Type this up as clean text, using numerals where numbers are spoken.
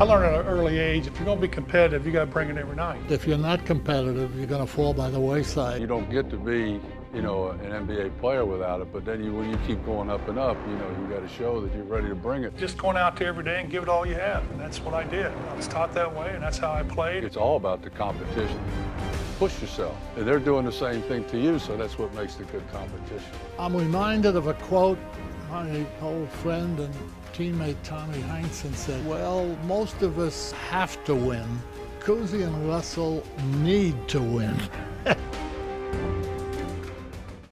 I learned at an early age, if you're going to be competitive, you got to bring it every night. If you're not competitive, you're going to fall by the wayside. You don't get to be, you know, an NBA player without it, but then when you keep going up, you know, you got to show that you're ready to bring it. Just going out there every day and give it all you have, and that's what I did. I was taught that way, and that's how I played. It's all about the competition. Push yourself, and they're doing the same thing to you, so that's what makes the good competition. I'm reminded of a quote my old friend and teammate Tommy Heinsohn said, well, most of us have to win. Cousy and Russell need to win.